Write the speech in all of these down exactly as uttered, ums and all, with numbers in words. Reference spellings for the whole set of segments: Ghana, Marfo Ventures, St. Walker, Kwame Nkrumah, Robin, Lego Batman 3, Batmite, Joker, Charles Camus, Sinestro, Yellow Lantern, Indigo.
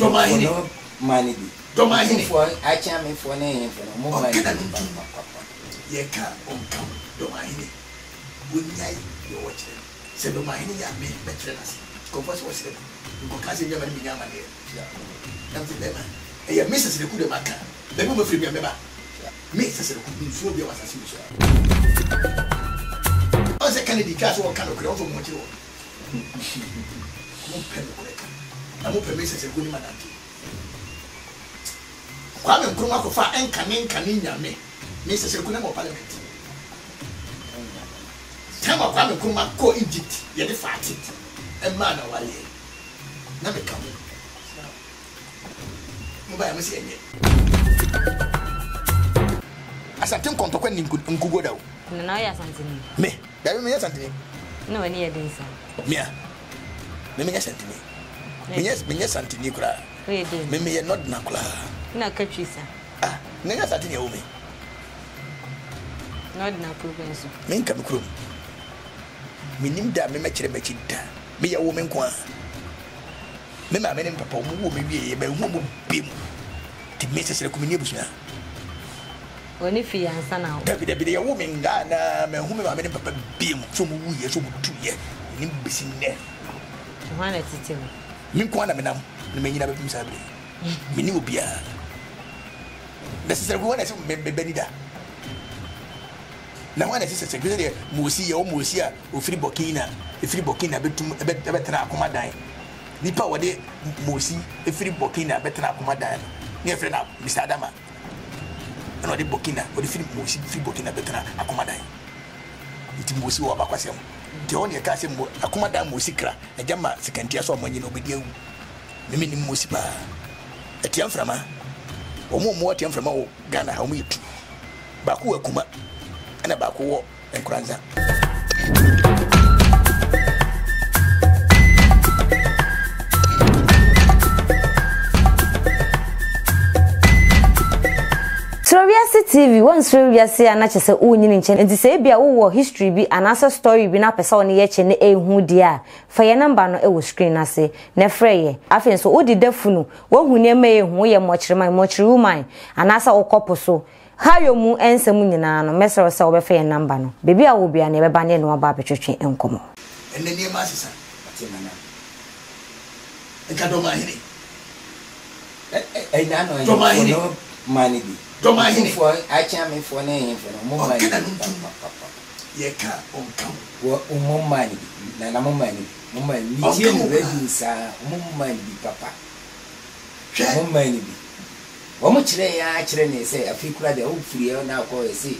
I I'm not permissive as a good man. While I'm grown up for and Canin Canina, me, Missus Economic Parliament. Time of Ram Kuma co Egypt, yet fat it. A man of Ali. Never come. Nobody must say it. As I think on to when you could go down. No, I have something. Me, there is something. No, I need this. Mia. Mimi yes antini. Mimi yes mimi yes antini kura. Mimi yes not nakula. Na kachi sa. Ah, mimi yes antini ome. Not nakula penso. Mimi kamukuru. Mimi nda mimi mechire mechinda. Mimi ya ome kwa. Mimi amene papa umu ome biye ba umu umu bimu. Ti mese sele kumini bushna. Oni fiansa na. Dabi dabi ya ome ngana me umu amene papa bimu. Somo uye somo tuye. Ni bisine. Why not sit him? Minquana, madame, the main of him sadly. Minubia. This is the one as Benida. Now, when I see a secretary, Musia or Musia, or Free Burkina, a Free Burkina, a better Akumadi. Nipa were there, Musi, a Free Burkina, better Akumadi. Near friend up, Mister Adama. Another Burkina, or the Free Musi, Free Burkina, better Akumadi. It Musi or Abacasim. The only casting Akumada Musikra, a Jama second tier someone you know with you. Mimini Musiba, a Tiamframa, or more Tiamframa, Ghana, how meet Baku Akuma, and a Baku and Kranza. T V once we are saying and actually say oh you need to say be a war history be an answer story be na person on the edge and a who dia for your number no it was screen I say ne freye after so what did the funu what who name a who ya much my much room mine and answer or couple so how you move and some you know mess or so for your number no baby I will be an ever banning no about between and come and then your master and I don't mind it I don't mind it money don't mind for I can't mean for name for no more money. Ye can't come. What more money? Nana more money. More money. More money, papa. More money. How much they are actually say a few crowd of free now call a say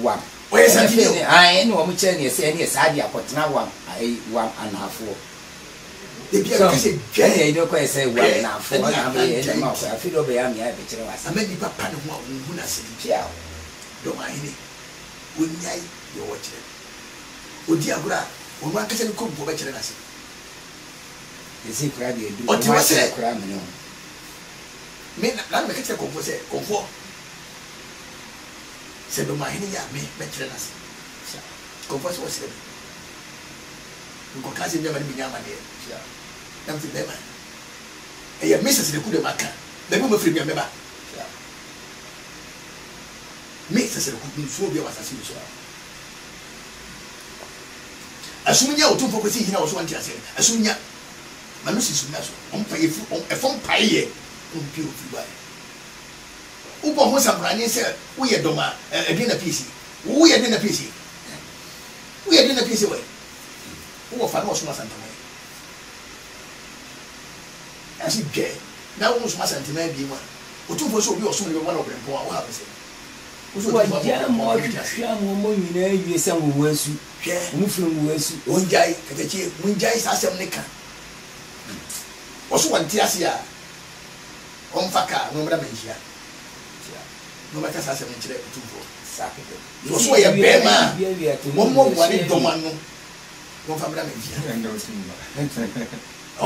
one. Where's that? I know how much they say any sadia, but now one I one and a half four. I don't quite say well enough. I feel over I made papa no more who said, don't mind it. Would I your watcher? Would Diabra, or one can cook for better than us? Is he crabby? What was a crime? Men, I'm a catcher, composite, go for. Said, don't mind it, I made better than us. Confess was it. Because you never began my name. Nothing never. And your missus the good maca. The woman free member. Missus could be phobia was as usual. As soon as you two for seeing house one just as soon as my missus on pay a phone pie on beautiful way. Uber was a brand said, we are doma, a dinner piece. We are dinner piece. We are dinner piece away. Who of an was not anti-man? As it gay, now was not anti-man be one. Or two was soon one of them, poor officer. Who's what I did more than you say, who was you, Muflum, who was one guy, and the chief, one guy is as a liquor. Also, one Tiasia on Faka, no matter Magia. No matter as a mature two for. You saw a bear man, one more one in Domano. One family, I know.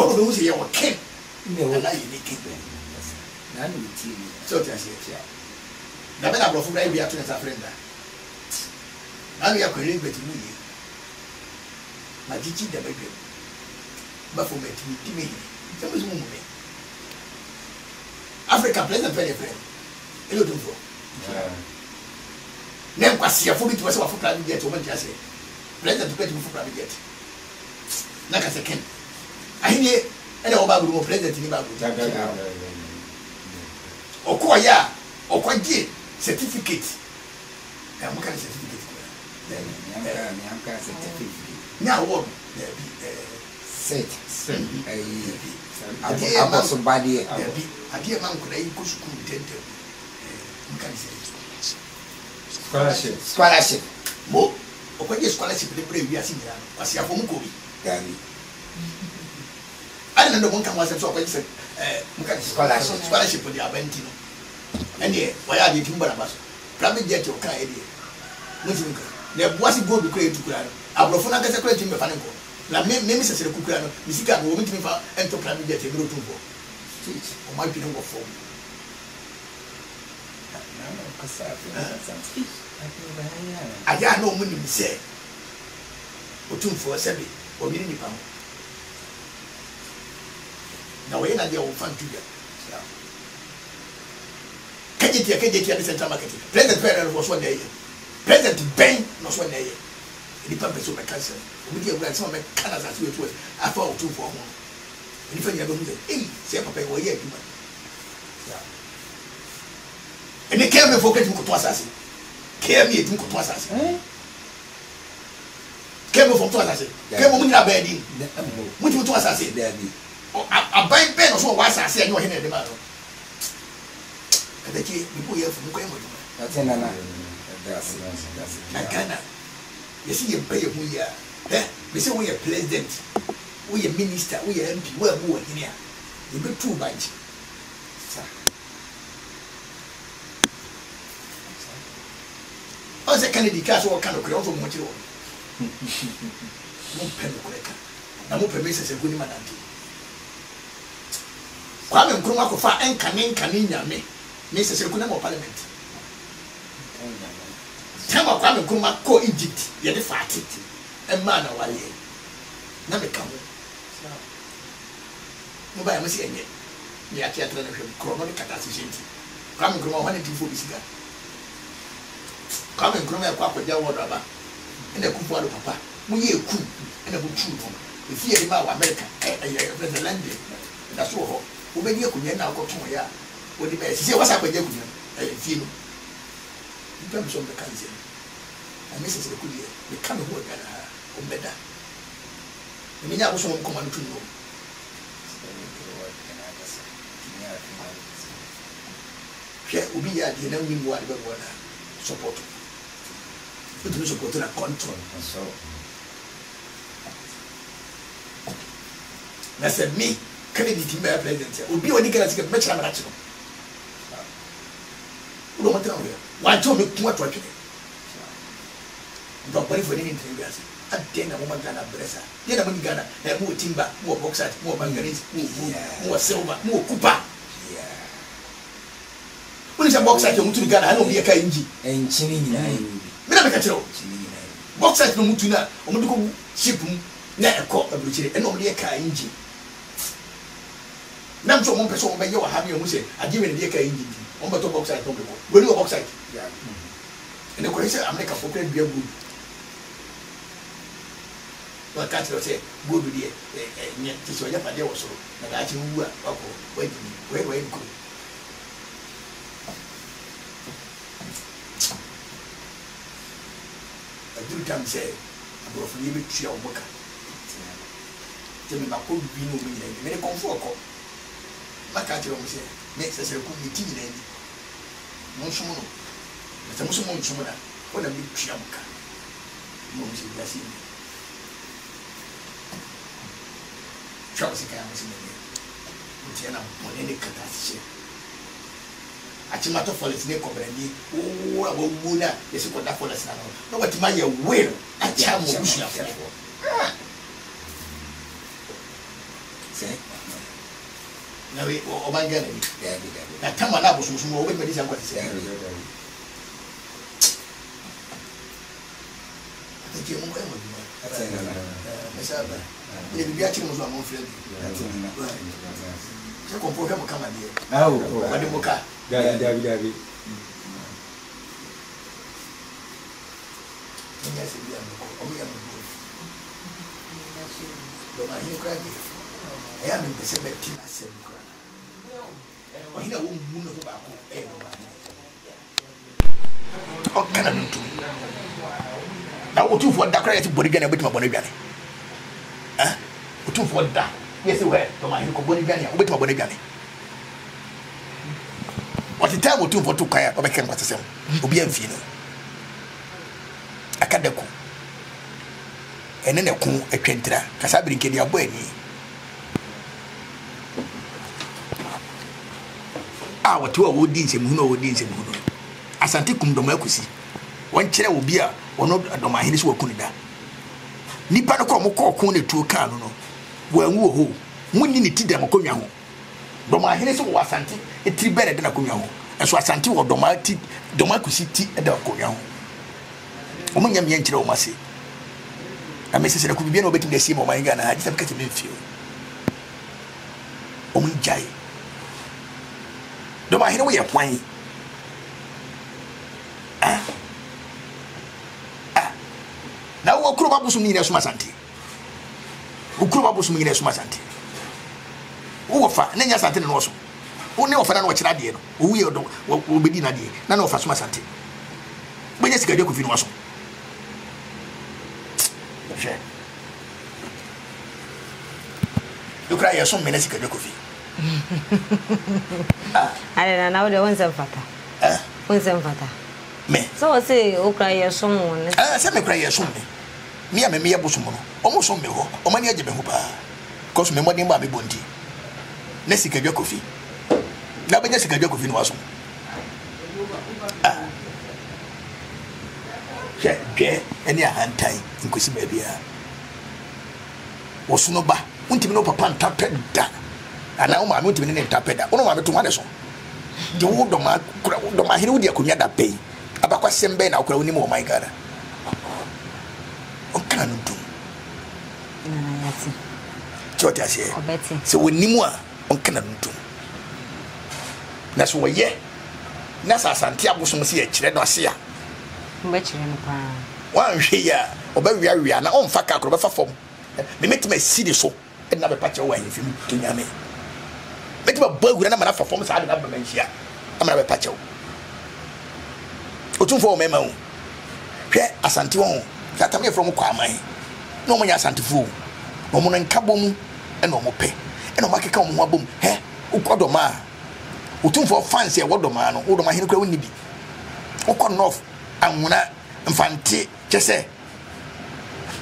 All those here were king. No, I like it. None of the tea. So, just here. Now, I brought from every afternoon as a friend. Now, we are calling between me. My teacher, the baby. But for me, to me, there was no moment. Africa present very friend. You don't know. Name Cassia for me to myself for private jet. Woman just say, present to pay for private jet. Like I second. I hear any of our room present in the Bible. Okoya, Okoye, certificate. I'm going to certificate. I'm going to certificate. Now what? Set. Set. I was somebody. I dear man could I go school scholarship. Scholarship. Mo, Okoye scholarship. The previous year, as you have I don't know one can was a scholarship. Scholarship for the Aventino. And yeah, why are you timber about private jet your car? There was a good to create to Kurano. Abrofona gets a great team of Fanango. La name is a Kurano, Missika, who went to enter private jet in Rutu. Or might be number four. I don't know when you say. Otum for a seven or mini pound. Now we are not the old fan together. K D T, K D T, and the central market. President Ferrer was one day. President Ben was one day. The purpose of my cancer. We get some of my cannons as we were. I found two for one. And if I never moved, hey, say, Papa, we're here. And they came and forget who could assassin. Came here to could assassin. Came from two assassin. Came on a bed in. Which would assassin there be? A bank pen or so was I said, no, he had the matter. And the key, we put here from the government. That's another. That's it. Ghana. You see, you pay who you are. We say we are president, we are minister, we are M P, we are who are in here. You be too much. I was a candidate class or kind of crowd of material. No pen or cracker. I'm not permissive as a good man. Kwame Nkrumah kofa enkanin kanin nyame ne sesere kuna mo parliament tamba Kwame Nkrumah ko Egypt ye de faati e ma na wale na me ka ho mo ba yamse enye ni ati atra na hwe ko no ni kata se gente Kwame Nkrumah wa ne tifo bisiga Kwame Nkrumah kwa kwa jawo do aba ene ku fuado papa mo ye ku ene bo tu no ifi e ma wa America e e president London da so ho ube ni kunya na ko ton ya odi be se wa sa kwanya kunya eh fino nta mso mbe kanze a message se kulie be kame ho ga na o meda ni nya ko so mo komando tunno ke ubi ya di na nyimu wa de bo na support utu support na control so na se mi Kennedy team by president here. Obi oni kana sika match na match no. Udo match na we. Wa jo me kuma to atwe. Ndo pare for any interview as. Atena mo manga na bresa. Ye na mo Ghana, e mo timba, mo boxer, mo manganese, mo mo silver, mo kupa. Yeah. Oni sa boxer je mutu Ghana, ana obi e ka inji. Enchi ni nyina enyi. Me na me ka chero. Boxer no mutu na, o mutu ko ship mu na ekọ abuchire, e na obi e ka inji. Nam so one person obey you have you say I give the car engine on but box side problem go do box side yeah and the question I'm like a for credit good but catch you say good there eh me so ya pade wo so na catch you a wako wait wait wait go I do time say I'm of leave it to your book tell me ba ko bi no me me come for ko I can't tell you, next as a good meeting, lady. Monsumo, but a Muslim Sumana, what a big Chiamka. Monsi, that's it. Charles Camus in the name. Mutiana, Monene Catashi. Atimato for its neck of Randy, oh, a woman is a good for us now. No, but my will, I tell you, say. Na we o ba ngene ni na tama na bo so so o be medisa kwa tsi ya ke mo ngwe mo di ma ata na na me sa ba ni bi ya ti mo so mo friend I yes, you were. Come on, you go Bonigani. Wait for Bonigani. What the time we do for two kaya? We can't get some. We be envy no. I can't do. And then they come and twenty-three. Cause I bring Kenya boy ni. Ah, what you are holding? Some who are holding? Some who no. Asante kum domai kusi. One chair will be a one of domai hinis will kunida. Ni pano kwa moko kune two kano no. When we ho, we need to them come here. Domahines we asanti, a tree better than a come here. And so asanti we domati, domakusi tea and a come here. Omo nyami yenchira omasi. I mean, since I could be no better than the same Omo Ghana. I just have got to be few. Omo jai. Domahines we appoint. Ah, ah. Now we kuru babu sumi ni asuma asanti. Ukuru babu sumingine suma santi. Uofa nenya santi na nso. One ofa na wachira de no. Uwi odo obedi na de. Na na ofa suma santi. Benye sika de ko fi no aso. Je. Ukra ya som benye sika de ko fi. Ah. Ale na na ode wonse mfata. Eh. Wonse mfata. Me. So say ukra ya som won. Ah, say me ukra ya som me. Me am me yabo som no. Almost on me, or many of them who are. Cause me money, Mammy Bunty. Nessie Kajokofi. Now, but Nessie Kajokofi was. Ah, yeah, and your hand tie, inclusive Abia. Was no bar, won't even know Papa Tapeda. And now my mountain in Tapeda, one of my two mothers. The wood of my crowd of my Hindia could not pay. About some Ben, I'll crown him, oh my God. What can I do? So we need more on Canada. That's why yeah. That's our Santiago Sumsi. Children are here. One here, Oberia, we are now on Faka Crofa form. We make my city so and never patch away if you to Yami. Make my boy with another performance. I don't have a here. I'm not a patcho. Otum for me, my own. Here, Asantio, that I'm from Kwame. No one has antifu. No one cabum and no more pay. And no market come one boom. Hey, Ukodoma. Utum for fancy a waterman or my hero nibi. Okonof, Amuna, and Fanti, Jesse.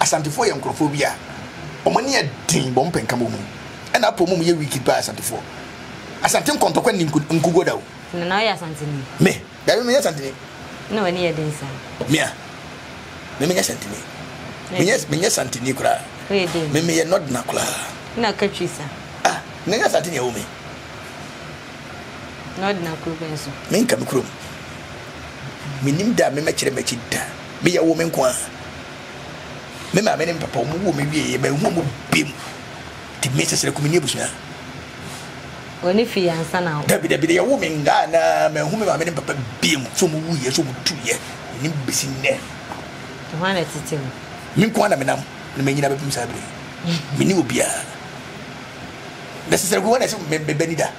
As antifoy and crophobia. Omania ding bomb and cabum. And up on me, we keep by Santifo. As Antim Contoquending could Uncugodo. No, I ask Antony. Me, there is Antony. No, I need a dancer. Mia. Let me ask Antony. Yes, yes, Antony cry. Mimi, not Nakula. Not Catrisa. Ah, Nina Satini Omi. Not Nakubenso. Minka Krum. Minimda, Mimachida Machida. Be a woman qua. Mima, Madame Papa, who may be a woman beam. The Missus Recommunibusna. Only fee and son out. There be a woman, Ghana, whom I made Papa beam, so many years, so two years, and in busy there. The one at the table. Minkwana, madame. Menina be msabre mini obia necessary one as me benida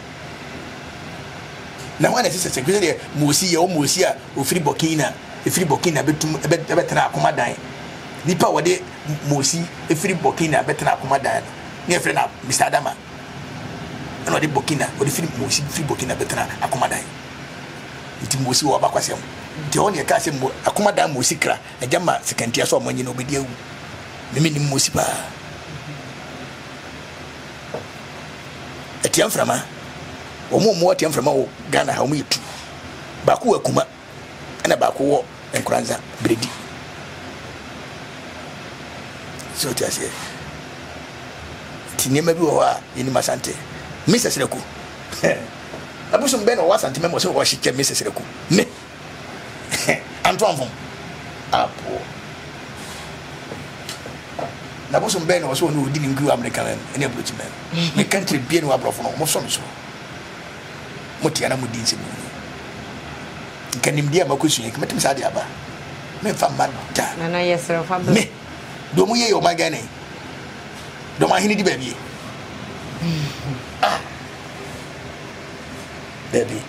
na one as se kwese de mosi ye o mosi a ofiri bokina ofiri bokina betum ebetena akoma dan nipa wode mosi ofiri bokina betena akoma dan na efre na Mister Adama na de bokina wode ofiri mosi ofiri bokina betena akoma dan nti mosi wo abakwasem de one ye ka se akoma dan mosi kra ejama sekantia so omanyi na obedi awu Mimi ni musiba. Etiam frama. Omo mo etiam frama o Ghana ha omo etu. Baku akuma. Na baku wo enkuranza bredi. So ti ase. Tinema bi wo a ni masante. Misses Reku. Abusum ben o wasante memo so wo hike Misses Reku. Me. Antoine von. Apo. Na bosom ben was one who didn't go American and a British man. The country being a brother from Mosomso. Motiana Mudinzi. Can him dear Macusi, met him Sadiaba. Me Famata. Nana, yes, sir, Family. Domuye or Magane. Domahini baby. Ah, baby.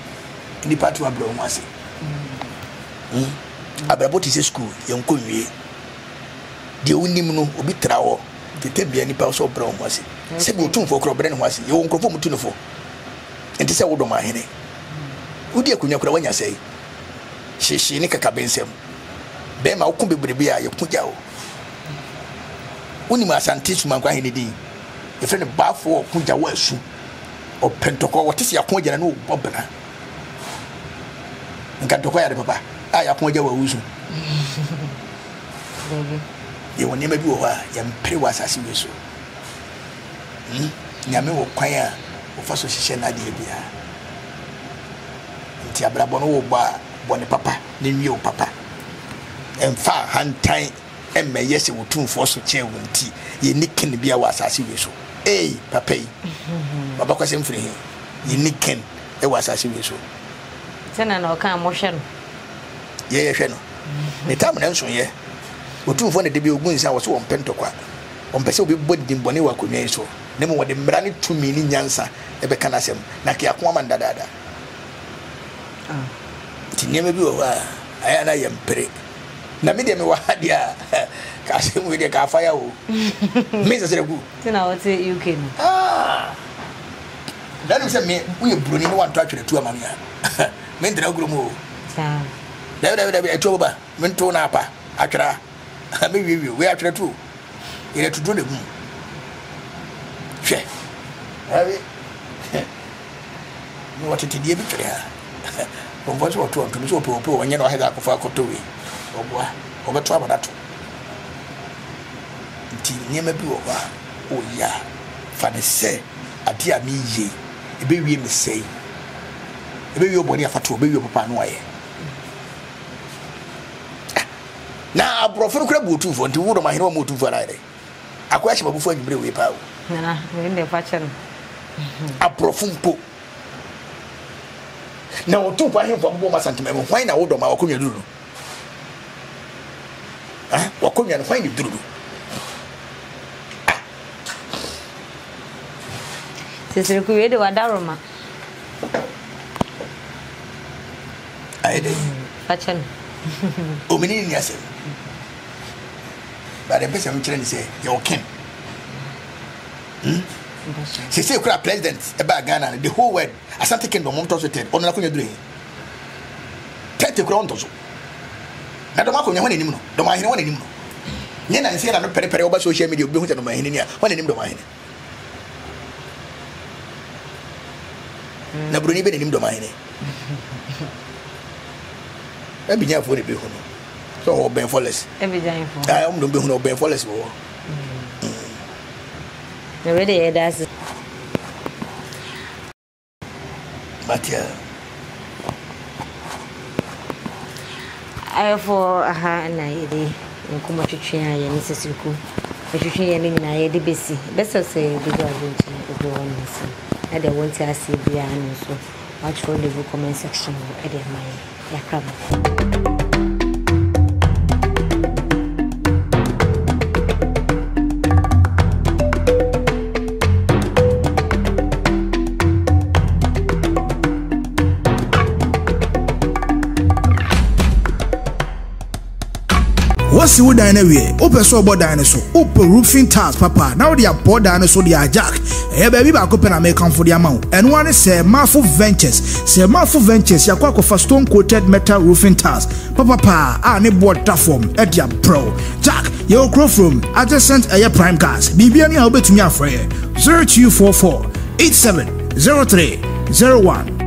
In the part of Abromasi. Abrabot is a school, young Kuye. The only moon will be trowel. The Tibia and the Pals of Brown was it. Several tomb for Crobren was it. You won't conform to the four. And this old my henny. Who dear Kunyakrawanya say? She she nick a cabinsem. Bema Kumbi Bribia, your Pujao. Unima Santis Manguahini. A friend of Baffo or Punja was or Pentoco, what is your point? And no Bobana. And got to wear the papa. I appoint your Uzu. You will never do her, young Pewas as you so. Yammy will quire of association idea. Tiabrabono bar, Bonapapa, name your papa. And far hand time, and may yes, it will tune for so chair when tea, ye nicking be ours as you so. Eh, papa, Babacas and free, ye nicking, it was as you so. Send or come motion. Yea, Shannon. The time answer, yeah. Two for the debut wins I was so on Pentoqua. On Peso, we bought him Bonilla Cuneso. Nemo what the brandy two meaning Yansa, a becanasem, Nakia Quaman Dada. Tinebu, I and I am pretty. Namidem, what had ya? Cassim with a car fire. Missus Rebu. Then I would say you came. Ah, that is a me. We are bringing one touch to the two among ya. Mendragrumo. There will be a toba, Mentonapa, Akra. I may review where I try to. You have to do the moon. Che, what it did between her. From what or two to the soap or when you know I had a coffee to me. Or what? Over trouble that. Name a blue over. Oh, yeah. Fanny say, a dear me ye. A baby may say. A baby your body for two, baby your papa no way. Now, I brought for two for two of my home to variety. I question before you bring it out. I profund poop. Now, two by him from Bomas and Memo, why not order my Okunya Dulu? Ah, Okunya, why you do? Sister Kuedo Adaroma. I did. Pachan. Oh, meaning yourself. But the person trying to say, you're king. She said, crap, president, about Ghana, the whole world, as I'm taking the Montos with it, on the Lacunia Dream. Thirty Grontos. I don't want anyone anymore. Don't mind anyone anymore. Then I said, I'm not prepared over social media, built on my India, one in him to mine. Now, Bruni been in him to mine. I be for the Behono. So, Ben Follis. Every time I am the Behono Ben Follis. Already, that's it. But yeah, I for a high night, and come to train and Missus Yuku. But you train in a busy. Better say, because I don't want to see the animals. Watch for the comment section at their mind. Yeah, come. What's your dinosaur? Open so board dinosaur. Open roofing tiles, Papa. Now they are board dinosaur. They are jack. Hey baby, back up and I make come for the amount. And one is a Marfo Ventures. Say Marfo Ventures. You are going for stone coated metal roofing tiles, Papa. Papa, I need board platform. At your pro jack. You grow from adjacent air prime cars. Bibi any help to me afraid. zero two four four eight seven zero three zero one.